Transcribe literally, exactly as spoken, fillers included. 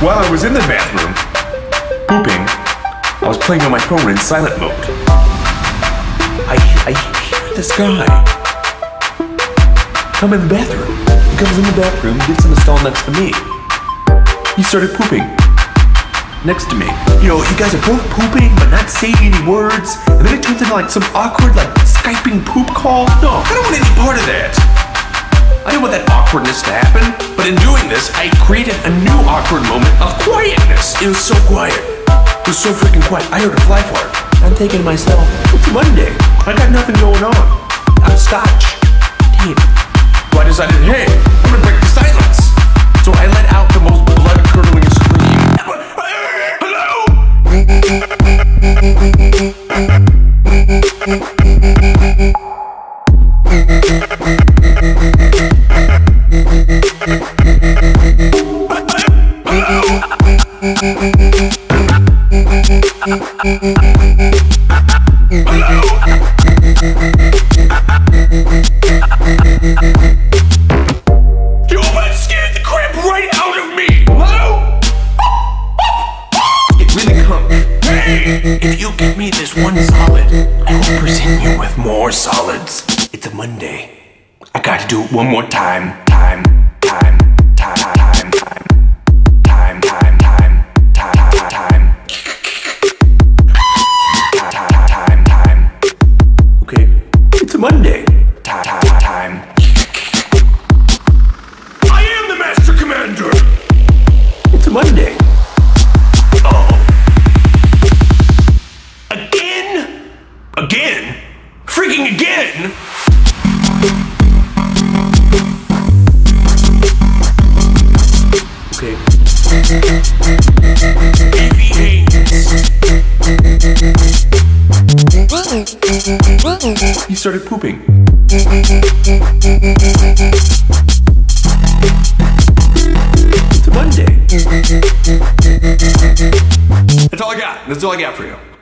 While I was in the bathroom, pooping, I was playing on my phone in silent mode. I, I hear this guy come in the bathroom. He comes in the bathroom, gets in the stall next to me. He started pooping next to me. You know, you guys are both pooping, but not saying any words. And then it turns into like some awkward, like Skyping poop call. No, I don't want any part of that. I didn't want that awkwardness to happen, but in doing this, I created a new awkward moment of quietness. It was so quiet. It was so freaking quiet. I heard a fly fart. I'm thinking to myself, it's Monday. I got nothing going on. I'm Scotch. Damn. So I decided, hey, I'm gonna break the silence. So I let out the most blood-curdling scream. Hello? Do it one more time, time, time, time, time, time, time, time, time, time, time, time, time. Okay, it's a Monday. Time, time. I am the Master Commander. It's a Monday. Oh, again, again, freaking again. He started pooping. It's a Monday. That's all I got. That's all I got for you.